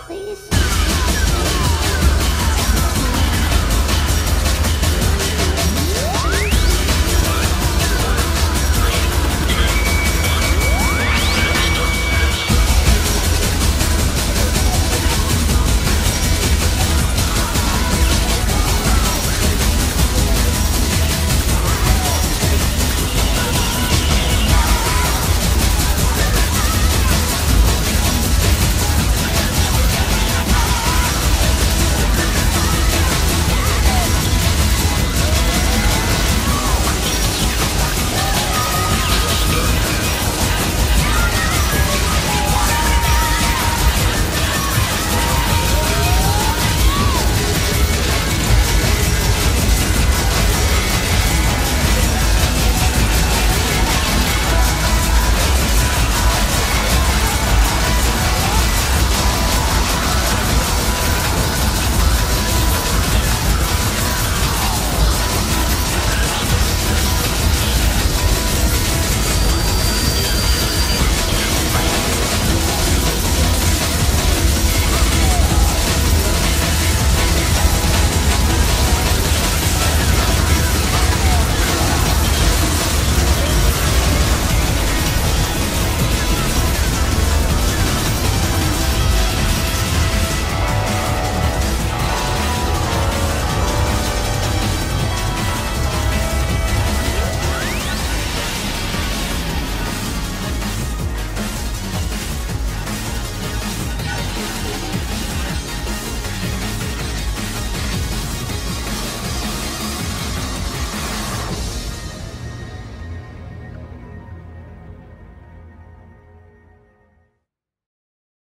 please.